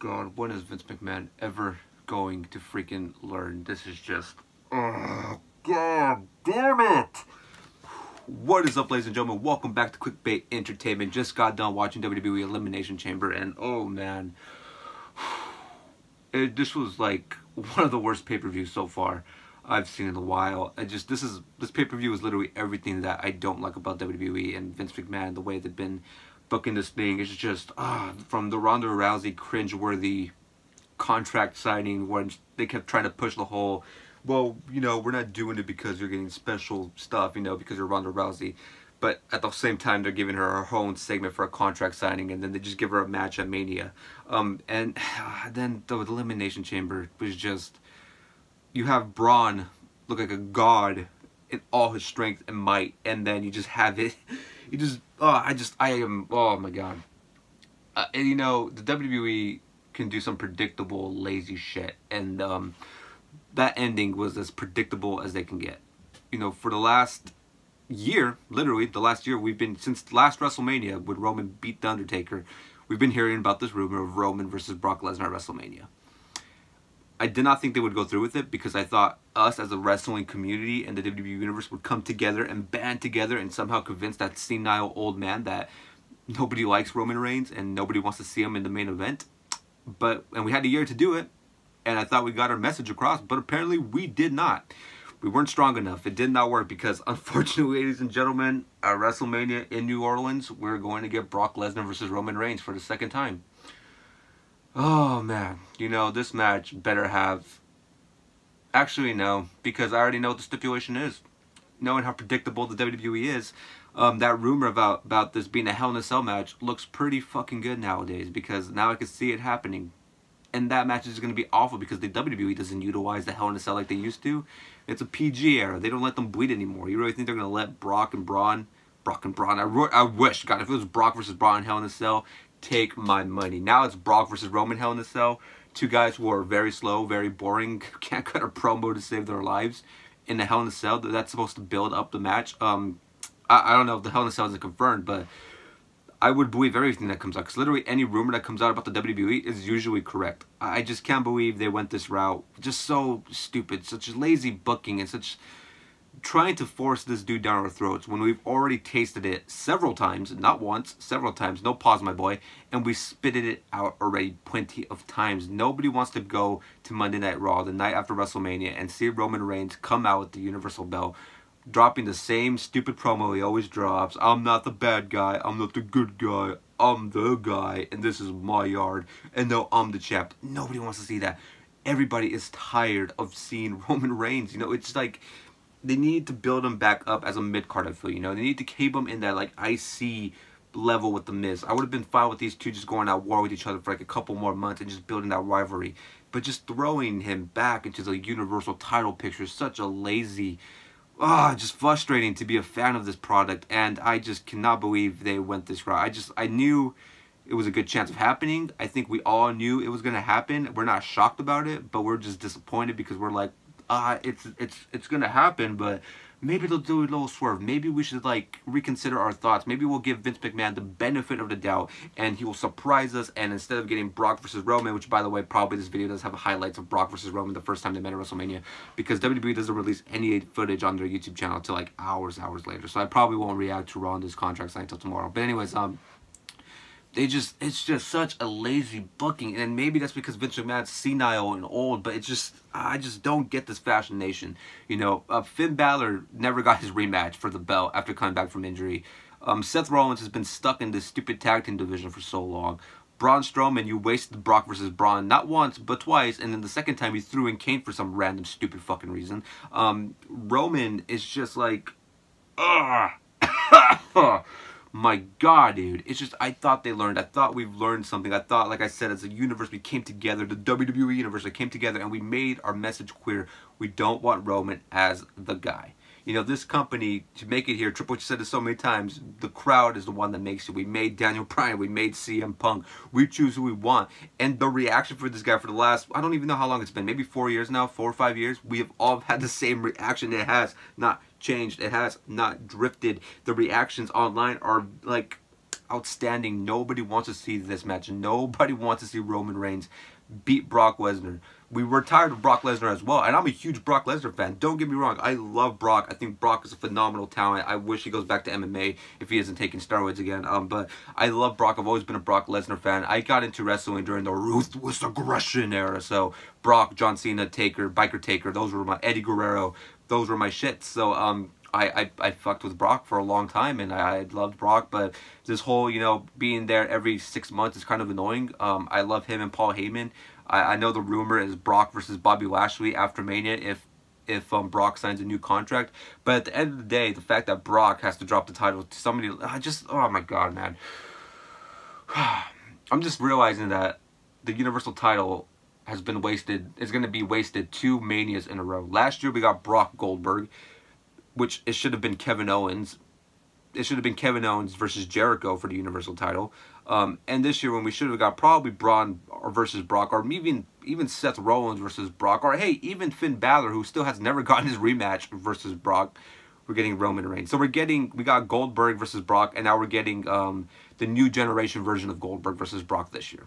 God, when is Vince McMahon ever going to freaking learn? This is just, oh God damn it. What is up, ladies and gentlemen? Welcome back to Clickbait Entertainment. Just got done watching WWE Elimination Chamber, and oh man, this was like one of the worst pay-per-views so far I've seen in a while. This pay-per-view is literally everything that I don't like about WWE and Vince McMahon. The way they've been booking this thing, it's just from the Ronda Rousey cringeworthy contract signing where they kept trying to push the whole, well, you know, we're not doing it because you're getting special stuff, you know, because you're Ronda Rousey. But at the same time, they're giving her own segment for a contract signing, and then they just give her a match at Mania. And then the Elimination Chamber was just, you have Braun look like a god in all his strength and might, and then you just have it. You just, I am, oh my God. And you know, the WWE can do some predictable, lazy shit, and that ending was as predictable as they can get. You know, for the last year, literally the last year, we've been, since last WrestleMania when Roman beat The Undertaker, we've been hearing about this rumor of Roman versus Brock Lesnar at WrestleMania. I did not think they would go through with it because I thought us as a wrestling community and the WWE Universe would come together and band together and somehow convince that senile old man that nobody likes Roman Reigns and nobody wants to see him in the main event. And we had a year to do it, and I thought we got our message across, but apparently we did not. We weren't strong enough. It did not work because, unfortunately, ladies and gentlemen, at WrestleMania in New Orleans, we're going to get Brock Lesnar versus Roman Reigns for the second time. Oh man, you know, this match better have, actually no, because I already know what the stipulation is. Knowing how predictable the WWE is, that rumor about this being a Hell in a Cell match looks pretty fucking good nowadays, because now I can see it happening. And that match is going to be awful because the WWE doesn't utilize the Hell in a Cell like they used to. It's a PG era. They don't let them bleed anymore. You really think they're going to let Brock and Braun, I wish, God, if it was Brock versus Braun Hell in a Cell, take my money. Now it's Brock versus Roman Hell in a Cell. Two guys who are very slow, very boring, can't cut a promo to save their lives in the Hell in a Cell. That's supposed to build up the match. I don't know if the Hell in a Cell isn't confirmed, but I would believe everything that comes out, because literally any rumor that comes out about the WWE is usually correct. I just can't believe they went this route. Just so stupid, such lazy booking, and such trying to force this dude down our throats when we've already tasted it several times, not once, several times, no pause my boy, and we spitted it out already plenty of times. Nobody wants to go to Monday Night Raw the night after WrestleMania and see Roman Reigns come out with the Universal Belt, dropping the same stupid promo he always drops. I'm not the bad guy, I'm not the good guy, I'm the guy, and this is my yard, and no, I'm the champ. Nobody wants to see that. Everybody is tired of seeing Roman Reigns. You know, it's like, they need to build him back up as a mid-card, I feel, you know. They need to keep him in that, like, IC level with the Miz. I would have been fine with these two just going at war with each other for, like, a couple more months and just building that rivalry. But just throwing him back into the Universal title picture is such a lazy, just frustrating to be a fan of this product. And I just cannot believe they went this route. I knew it was a good chance of happening. I think we all knew it was going to happen. We're not shocked about it, but we're just disappointed because we're like, it's gonna happen, but maybe they'll do a little swerve. Maybe we should, like, reconsider our thoughts. Maybe we'll give Vince McMahon the benefit of the doubt, and he will surprise us, and instead of getting Brock versus Roman, which, by the way, probably this video does have highlights of Brock versus Roman the first time they met at WrestleMania, because WWE doesn't release any footage on their YouTube channel until, like, hours later, so I probably won't react to Raw on this contract sign until tomorrow. But anyways, it's just such a lazy booking, and maybe that's because Vince McMahon's senile and old, but it's just, I just don't get this fascination, you know. Finn Balor never got his rematch for the belt after coming back from injury. Seth Rollins has been stuck in this stupid tag team division for so long. Braun Strowman, you wasted Brock versus Braun not once, but twice, and then the second time you threw in Kane for some random stupid fucking reason. Roman is just like, my God, dude. It's just, I thought they learned. I thought we've learned something. I thought, like I said, as a universe, we came together. The WWE Universe, we came together, and we made our message clear. We don't want Roman as the guy. You know, this company, to make it here, Triple H said it so many times, the crowd is the one that makes it. We made Daniel Bryan. We made CM Punk. We choose who we want. And the reaction for this guy for the last, I don't even know how long it's been, maybe 4 years now, 4 or 5 years, we have all had the same reaction. It has not changed. It has not drifted. The reactions online are like, outstanding. Nobody wants to see this match. Nobody wants to see Roman Reigns beat Brock Lesnar. We were tired of Brock Lesnar as well, and I'm a huge Brock Lesnar fan. Don't get me wrong. I love Brock. I think Brock is a phenomenal talent. I wish he goes back to MMA if he isn't taking steroids again. But I love Brock. I've always been a Brock Lesnar fan. I got into wrestling during the Ruthless Aggression era. So Brock, John Cena, Taker, Biker Taker, those were my, Eddie Guerrero, those were my shit. So I fucked with Brock for a long time, and I loved Brock, but this whole, you know, being there every 6 months is kind of annoying. I love him and Paul Heyman. I know the rumor is Brock versus Bobby Lashley after Mania if Brock signs a new contract. But at the end of the day, the fact that Brock has to drop the title to somebody, I just, oh my god, man. I'm just realizing that the Universal title has been wasted. It's going to be wasted 2 Manias in a row. Last year, we got Brock Goldberg, which it should have been Kevin Owens. It should have been Kevin Owens versus Jericho for the Universal title. And this year when we should have got probably Braun versus Brock, or even Seth Rollins versus Brock, or hey, even Finn Balor, who still has never gotten his rematch, versus Brock, we're getting Roman Reigns. So we got Goldberg versus Brock, and now we're getting the new generation version of Goldberg versus Brock this year.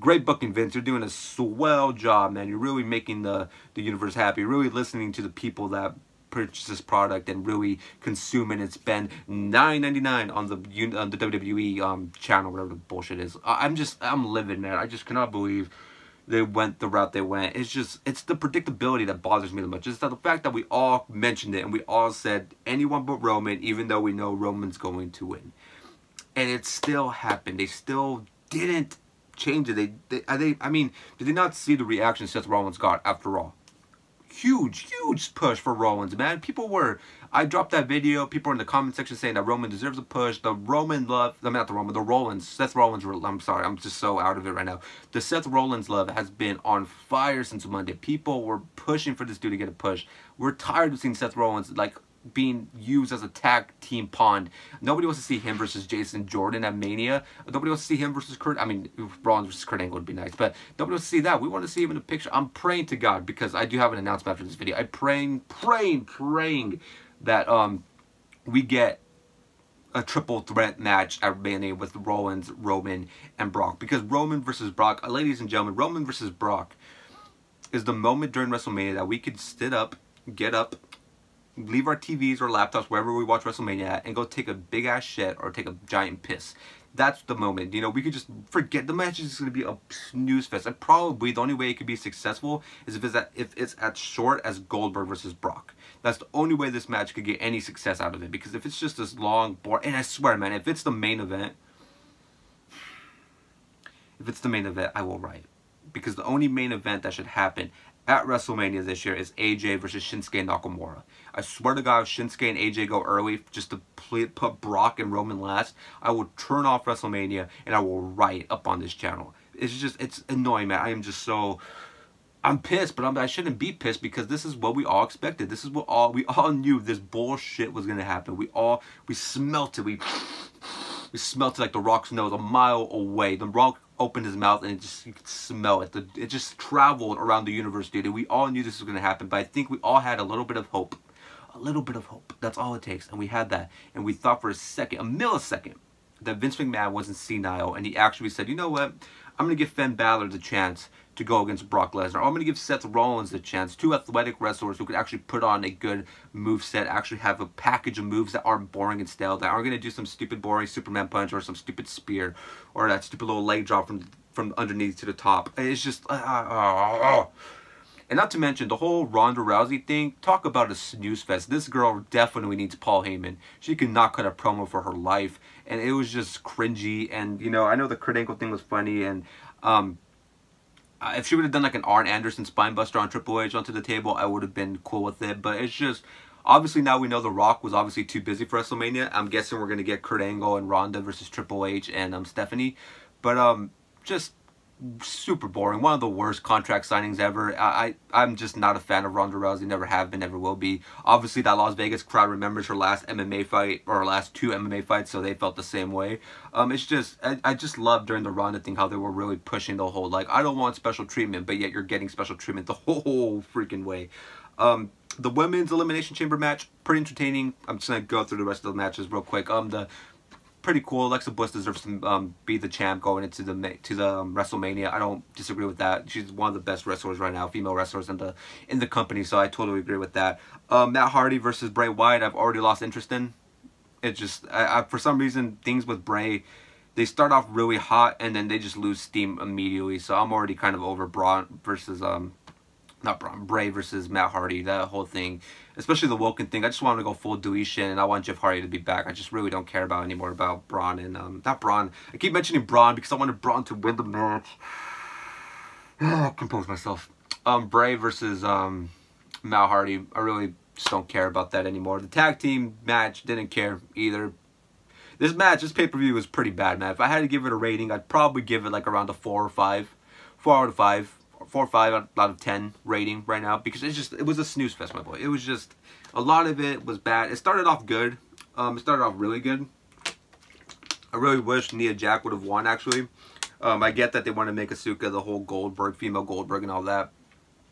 Great booking, Vince. You're doing a swell job, man. You're really making the universe happy. You're really listening to the people that purchase this product and really consume it and spend $9.99 on the WWE channel, whatever the bullshit is. I'm livid, man. I just cannot believe they went the route they went. It's just, it's the predictability that bothers me the most. It's the fact that we all mentioned it and we all said anyone but Roman, even though we know Roman's going to win, and it still happened. They still didn't change it. I mean, did they not see the reaction Seth Rollins got after Raw? Huge push for Rollins, man. People were, I dropped that video, people in the comment section saying that Roman deserves a push. The Roman love, I mean, not the Roman, the Rollins, Seth Rollins, I'm sorry, I'm just so out of it right now. The Seth Rollins love has been on fire since Monday. People were pushing for this dude to get a push. We're tired of seeing Seth Rollins, like, being used as a tag team pawn. Nobody wants to see him versus Jason Jordan at Mania. Nobody wants to see him versus Kurt. I mean, Rollins versus Kurt Angle would be nice, but nobody wants to see that. We want to see him in a picture. I'm praying to God, because I do have an announcement after this video. I'm praying that we get a triple threat match at Mania with Rollins, Roman, and Brock, because Roman versus Brock, ladies and gentlemen, Roman versus Brock is the moment during WrestleMania that we could sit up, get up, leave our TVs or laptops wherever we watch WrestleMania at, and go take a big ass shit or take a giant piss. That's the moment. You know, we could just forget the match is going to be a snooze fest, and probably the only way it could be successful is if it's as short as Goldberg versus Brock. That's the only way this match could get any success out of it, because if it's just this long, boring, and I swear, man, if it's the main event, I will riot, because the only main event that should happen at WrestleMania this year is AJ versus Shinsuke Nakamura. I swear to God, if Shinsuke and AJ go early just to put Brock and Roman last, I will turn off WrestleMania and I will riot up on this channel. It's just, it's annoying, man. I am just so, I'm pissed, but I shouldn't be pissed, because this is what we all expected. This is what we all knew this bullshit was going to happen. We smelt it. We smelt it like the Rock's nose a mile away. The Rock opened his mouth and it just, you could smell it. It just traveled around the universe, dude. And we all knew this was going to happen, but I think we all had a little bit of hope. A little bit of hope. That's all it takes. And we had that. And we thought for a second, a millisecond, that Vince McMahon wasn't senile. And he actually said, you know what? I'm going to give Finn Balor the chance to go against Brock Lesnar. I'm going to give Seth Rollins the chance. 2 athletic wrestlers who could actually put on a good moveset, actually have a package of moves that aren't boring and stale, that aren't going to do some stupid, boring Superman punch or some stupid spear or that stupid little leg drop from underneath to the top. It's just... And not to mention, the whole Ronda Rousey thing, talk about a snooze fest. This girl definitely needs Paul Heyman. She could not cut a promo for her life. And it was just cringy. And, you know, I know the Kurt Angle thing was funny. And if she would have done, like, an Arn Anderson spine buster on Triple H onto the table, I would have been cool with it. But it's just, obviously now we know The Rock was obviously too busy for WrestleMania. I'm guessing we're going to get Kurt Angle and Ronda versus Triple H and Stephanie. But just... super boring. One of the worst contract signings ever. I'm just not a fan of Ronda Rousey. Never have been, never will be. Obviously, that Las Vegas crowd remembers her last MMA fight, or her last 2 MMA fights, so they felt the same way. It's just, I just loved during the Ronda thing how they were really pushing the whole, like, I don't want special treatment, but yet you're getting special treatment the whole freaking way. The women's Elimination Chamber match, pretty entertaining. I'm just going to go through the rest of the matches real quick. The pretty cool. Alexa Bliss deserves to be the champ going into the WrestleMania. I don't disagree with that. She's one of the best wrestlers right now, female wrestlers in the company. So I totally agree with that. Matt Hardy versus Bray Wyatt, I've already lost interest in. It's just I for some reason things with Bray, they start off really hot and then they just lose steam immediately. So I'm already kind of over Braun versus Bray versus Matt Hardy, that whole thing, especially the Woken thing. I just want to go full deletion, and I want Jeff Hardy to be back. I just really don't care about anymore about Braun and not Braun. I keep mentioning Braun because I wanted Braun to win the match. Compose myself. Bray versus Matt Hardy. I really just don't care about that anymore. The tag team match, didn't care either. This match, this pay-per-view was pretty bad, man. If I had to give it a rating, I'd probably give it like around a 4 or 5 out of 10 rating right now, because it's just, it was a snooze fest, my boy. It was just, a lot of it was bad. It started off good. It started off really good. I really wish Nia Jax would have won, actually. I get that they want to make Asuka the whole Goldberg, female Goldberg and all that,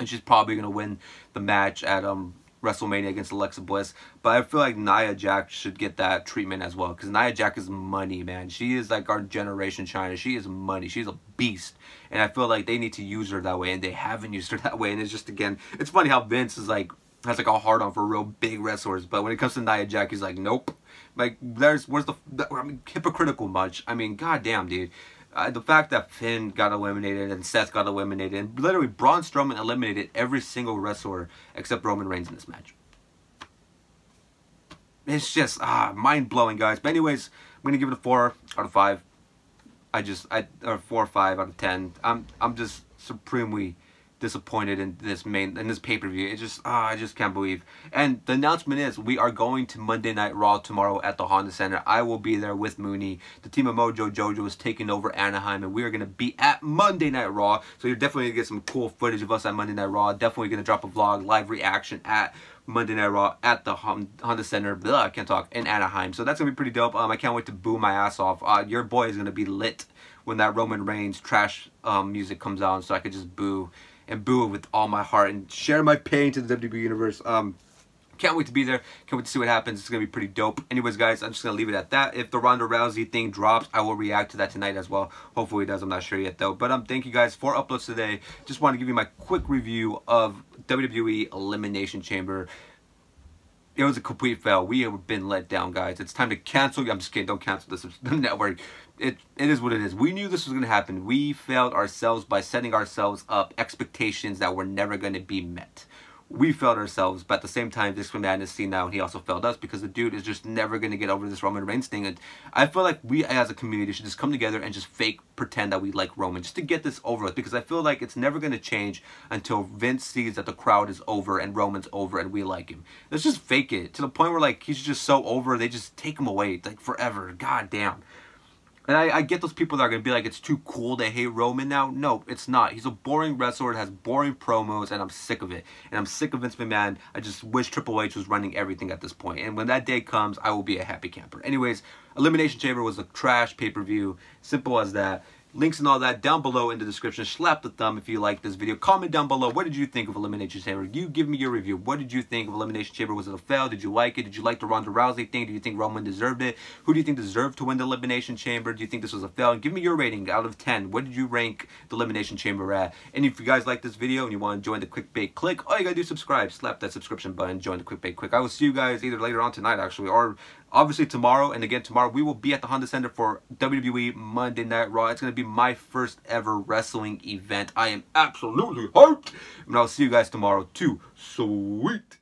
and she's probably going to win the match at WrestleMania against Alexa Bliss, but I feel like Nia Jax should get that treatment as well, because Nia Jax is money, man. She is like our generation China. She is money. She's a beast, and I feel like they need to use her that way, and they haven't used her that way. And it's just, again, it's funny how Vince is like, has like a hard on for real big wrestlers, but when it comes to Nia Jax, he's like, nope. Like, where's the, I mean, hypocritical much. I mean, goddamn, dude. The fact that Finn got eliminated and Seth got eliminated, and literally Braun Strowman eliminated every single wrestler except Roman Reigns in this match. It's just mind-blowing, guys. But anyways, I'm gonna give it a 4 out of 5. Or 4 or 5 out of 10. I'm just supremely disappointed in this in this pay-per-view. It's just I just can't believe. And the announcement is we are going to Monday Night Raw tomorrow at the Honda Center. I will be there with Mooney. The team of Mojo Jojo is taking over Anaheim, and we are going to be at Monday Night Raw. So you're definitely going to get some cool footage of us at Monday Night Raw. Definitely going to drop a vlog, live reaction at Monday Night Raw at the Honda Center. Blah, I can't talk. In Anaheim. So that's going to be pretty dope. I can't wait to boo my ass off. Your boy is going to be lit when that Roman Reigns trash music comes on, so I could just boo. And boo it with all my heart and share my pain to the WWE universe. Can't wait to be there. Can't wait to see what happens. It's gonna be pretty dope. Anyways, guys, I'm just gonna leave it at that. If the Ronda Rousey thing drops, I will react to that tonight as well. Hopefully it does. I'm not sure yet though. But thank you guys for uploads today. Just want to give you my quick review of WWE Elimination Chamber. It was a complete fail. We have been let down, guys. It's time to cancel. I'm just kidding. Don't cancel the network. It is what it is. We knew this was going to happen. We failed ourselves by setting ourselves up expectations that were never going to be met. We failed ourselves, but at the same time, this man is seen now, and he also failed us because the dude is just never going to get over this Roman Reigns thing. And I feel like we as a community should just come together and just fake pretend that we like Roman just to get this over with, because I feel like it's never going to change until Vince sees that the crowd is over and Roman's over and we like him. Let's just fake it to the point where like he's just so over, they just take him away like forever. God damn. And I get those people that are going to be like, it's too cool to hate Roman now. No, it's not. He's a boring wrestler. It has boring promos, and I'm sick of it. And I'm sick of Vince McMahon. I just wish Triple H was running everything at this point. And when that day comes, I will be a happy camper. Anyways, Elimination Chamber was a trash pay-per-view. Simple as that. Links and all that down below in the description. Slap the thumb if you like this video. Comment down below. What did you think of Elimination Chamber? You give me your review. What did you think of Elimination Chamber? Was it a fail? Did you like it? Did you like the Ronda Rousey thing? Do you think Roman deserved it? Who do you think deserved to win the Elimination Chamber? Do you think this was a fail? And give me your rating out of 10. What did you rank the Elimination Chamber at? And if you guys like this video and you want to join the Clickbait Click, all you gotta do is subscribe. Slap that subscription button. Join the Clickbait Click. I will see you guys either later on tonight, actually, or obviously tomorrow. And again, tomorrow we will be at the Honda Center for WWE Monday Night Raw. It's going to be my first ever wrestling event. I am absolutely hyped. And I'll see you guys tomorrow too. Sweet.